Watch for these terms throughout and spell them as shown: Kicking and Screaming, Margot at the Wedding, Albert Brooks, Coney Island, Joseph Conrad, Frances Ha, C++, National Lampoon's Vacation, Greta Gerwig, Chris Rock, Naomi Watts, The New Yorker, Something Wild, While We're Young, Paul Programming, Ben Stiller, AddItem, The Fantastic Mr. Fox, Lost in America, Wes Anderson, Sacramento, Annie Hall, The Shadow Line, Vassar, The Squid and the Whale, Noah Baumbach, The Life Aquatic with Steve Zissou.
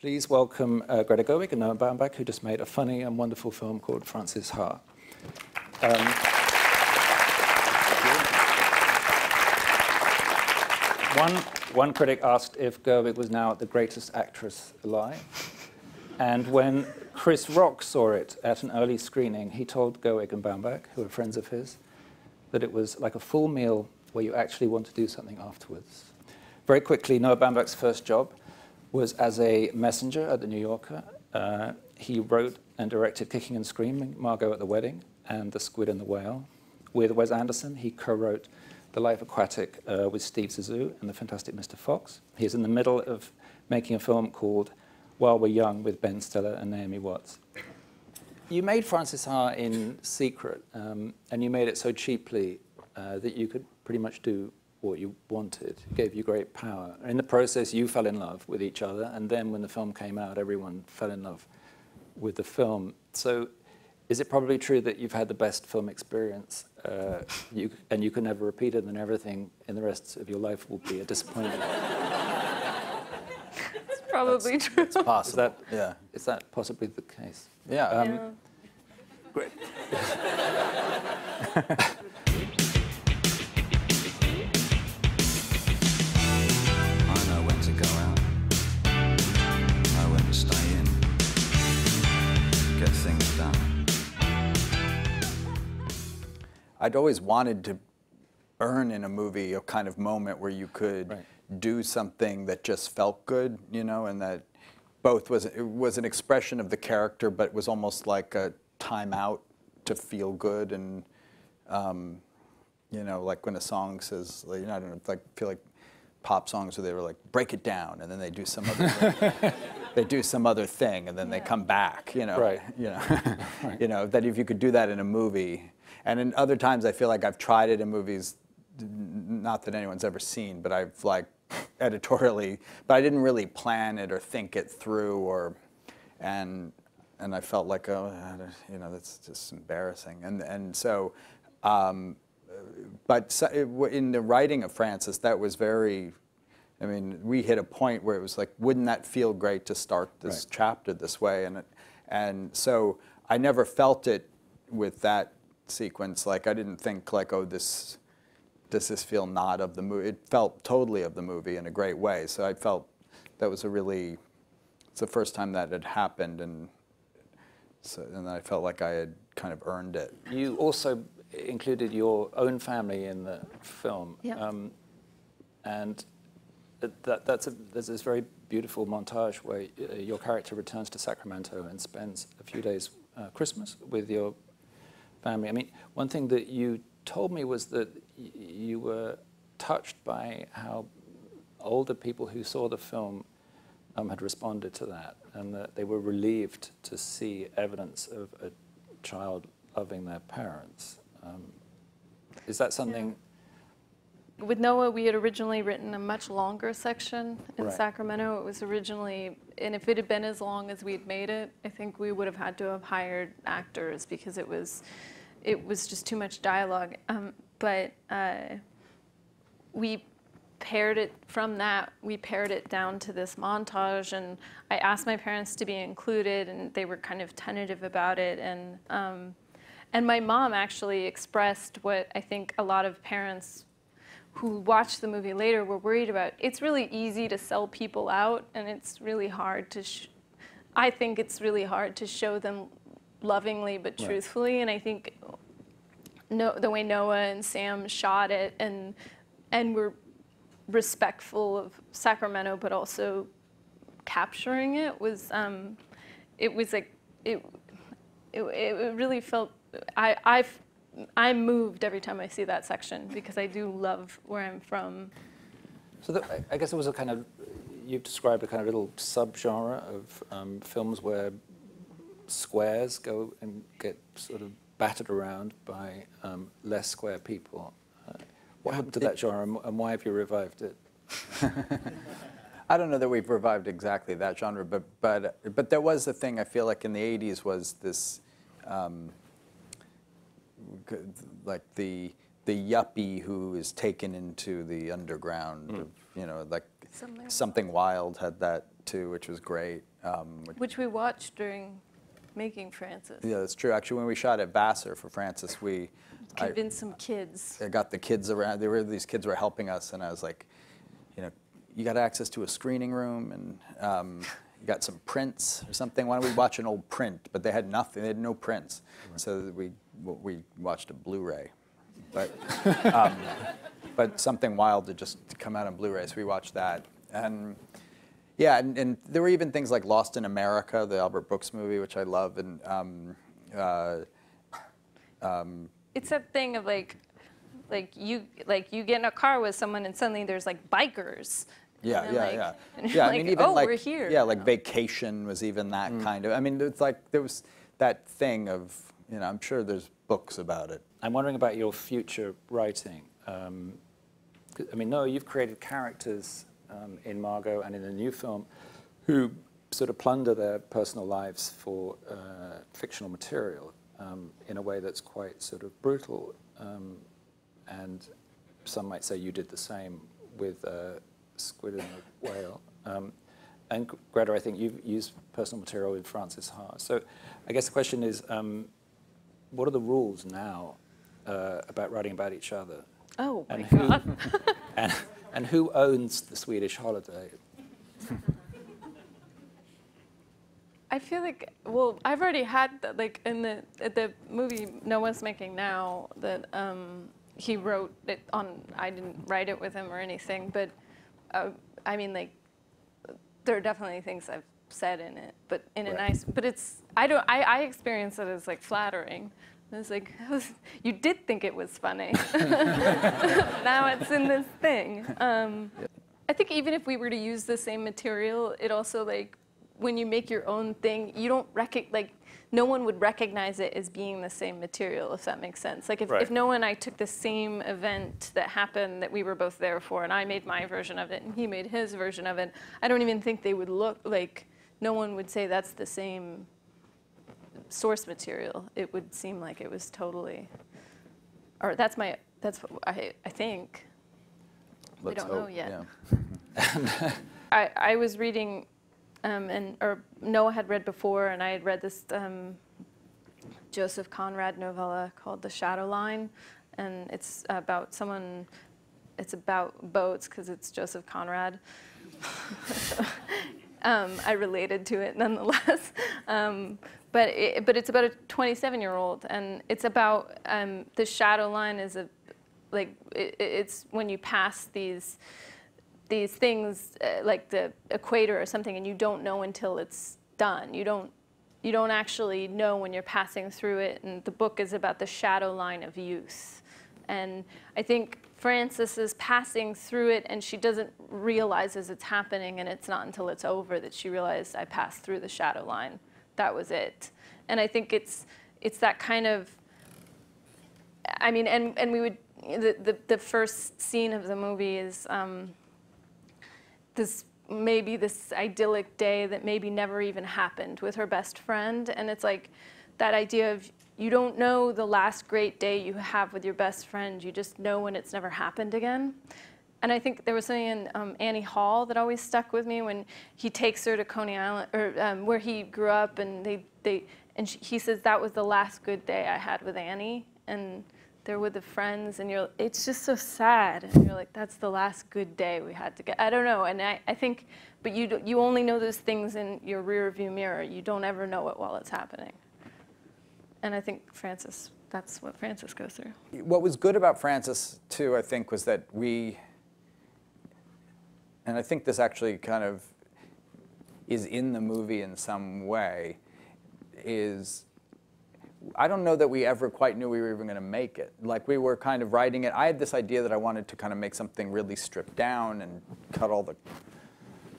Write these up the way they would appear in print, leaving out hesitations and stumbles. Please welcome Greta Gerwig and Noah Baumbach, who just made a funny and wonderful film called Frances Ha. One critic asked if Gerwig was now the greatest actress alive. And when Chris Rock saw it at an early screening, he told Gerwig and Baumbach, who are friends of his, that it was like a full meal where you actually want to do something afterwards. Very quickly, Noah Baumbach's first job was as a messenger at The New Yorker. He wrote and directed Kicking and Screaming, Margot at the Wedding, and The Squid and the Whale. With Wes Anderson, he co-wrote The Life Aquatic with Steve Zissou and The Fantastic Mr. Fox. He's in the middle of making a film called While We're Young with Ben Stiller and Naomi Watts. You made Frances Ha in secret, and you made it so cheaply that you could pretty much do what you wanted. It gave you great power. In the process, you fell in love with each other, and then when the film came out, everyone fell in love with the film. So is it probably true that you've had the best film experience and you can never repeat it, and everything in the rest of your life will be a disappointment? It's probably true. It's possible. Is that possibly the case? Yeah. Great. I'd always wanted to earn in a movie a kind of moment where you could do something that just felt good, you know, and that both was, it was an expression of the character, but it was almost like a time out to feel good. And, you know, like when a song says, you know, I don't know, like, feel like pop songs where they were like, break it down, and then they do some other thing. They do some other thing, and then they come back, you know. You know, you know, that if you could do that in a movie. And in other times, I feel like I've tried it in movies, not that anyone's ever seen, but I've like editorially, but I didn't really plan it or think it through, or, and I felt like, oh, you know, that's just embarrassing. And so, but so in the writing of Frances, that was very, I mean, we hit a point where it was like, wouldn't that feel great to start this chapter this way? And so I never felt it with that sequence. Like, I didn't think like, oh, this, does this feel not of the movie? It felt totally of the movie in a great way. So I felt that was a really, it's the first time that had happened, and so, and I felt like I had kind of earned it. You also included your own family in the film, and there's this very beautiful montage where your character returns to Sacramento and spends a few days Christmas with your family. I mean, one thing that you told me was that you were touched by how older people who saw the film had responded to that, and that they were relieved to see evidence of a child loving their parents. Is that something? Yeah. With Noah, we had originally written a much longer section in Sacramento. It was originally, and if it had been as long as we'd made it, I think we would have had to have hired actors, because it was just too much dialogue. We paired it from that. We paired it down to this montage, and I asked my parents to be included, and they were kind of tentative about it. And my mom actually expressed what I think a lot of parents who watched the movie later were worried about. It's really easy to sell people out, and it's really hard to, I think it's really hard to show them lovingly but truthfully. And I think the way Noah and Sam shot it and were respectful of Sacramento, but also capturing it was like, it really felt, I'm moved every time I see that section, because I do love where I'm from. So that, I guess it was a kind of, you've described a kind of little subgenre of films where squares go and get sort of battered around by less square people. What happened to that genre, and why have you revived it? I don't know that we've revived exactly that genre, but there was the thing, I feel like in the 80s was this, like the yuppie who is taken into the underground, of, you know, like Something Wild had that too, which was great. Which we watched during making Frances. Yeah, that's true. Actually, when we shot at Vassar for Frances, we convinced some kids. I got the kids around. These kids were helping us, and I was like, you know, you got access to a screening room, and you got some prints or something. Why don't we watch an old print? But they had nothing. They had no prints. Right. So we watched a Blu-ray. But but Something Wild had just come out on Blu-ray, so we watched that. And yeah, and there were even things like Lost in America, the Albert Brooks movie, which I love. And it's that thing of like you get in a car with someone and suddenly there's like bikers. Yeah, and yeah, like, yeah. And yeah, like, I mean, even oh, like, we're here. Yeah, like Vacation was even that kind of. I mean, it's like there was that thing of, you know, I'm sure there's books about it. I'm wondering about your future writing. I mean, Noah, you've created characters in Margot and in the new film who sort of plunder their personal lives for fictional material in a way that's quite sort of brutal. And some might say you did the same with Squid and the Whale. And Greta, I think you've used personal material with Frances Ha. So I guess the question is, what are the rules now about writing about each other? Oh, my God. And who owns the Swedish holiday? I feel like, well, I've already had, that, like, in the movie Noah's making now, that he wrote it on, I didn't write it with him or anything, but I mean, like, there are definitely things I've said in it, but in a nice, but it's, I experience it as, like, flattering. I was like, you did think it was funny. Now it's in this thing. I think even if we were to use the same material, it also, like, when you make your own thing, you don't like, no one would recognize it as being the same material, if that makes sense. Like, if Noah and I took the same event that happened that we were both there for, and I made my version of it, and he made his version of it, I don't even think they would look, like, no one would say that's the same source material. It would seem like it was totally, or that's my, that's what I think. We don't know yet. Yeah. I was reading, or Noah had read before, and I had read this Joseph Conrad novella called The Shadow Line, and it's about someone, it's about boats, because it's Joseph Conrad. I related to it nonetheless. But it's about a 27-year-old, and it's about the shadow line is a, like, it's when you pass these things like the equator or something, and you don't know until it's done. You don't actually know when you're passing through it. And the book is about the shadow line of youth, and I think Frances is passing through it, and she doesn't realize as it's happening, and it's not until it's over that she realized, I passed through the shadow line. That was it. And I think it's that kind of, I mean, and we would, the first scene of the movie is this idyllic day that maybe never even happened with her best friend. And it's like that idea of, you don't know the last great day you have with your best friend, you just know when it's never happened again. And I think there was something in Annie Hall that always stuck with me, when he takes her to Coney Island, or where he grew up, and he says, that was the last good day I had with Annie, and they're with the friends, and you're, it's just so sad, and you're like, that's the last good day we had together. I don't know, and I think, but you only know those things in your rearview mirror. You don't ever know it while it's happening. And I think Frances, that's what Frances goes through. What was good about Frances too, I think, was that we. And I think this actually kind of is in the movie in some way, is I don't know that we ever quite knew we were even going to make it. Like, we were kind of writing it. I had this idea that I wanted to kind of make something really stripped down and cut all the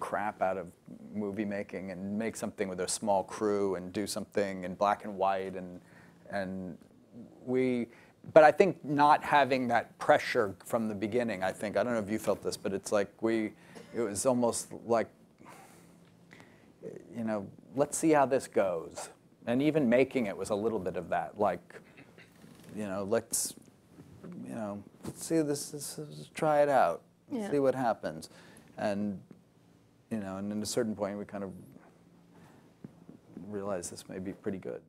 crap out of movie making and make something with a small crew and do something in black and white, and we. But I think not having that pressure from the beginning, I think, I don't know if you felt this, but it's like it was almost like, you know, let's see how this goes. And even making it was a little bit of that, like, you know, let's see, let's try it out, see what happens. And you know, and at a certain point we kind of realized this may be pretty good.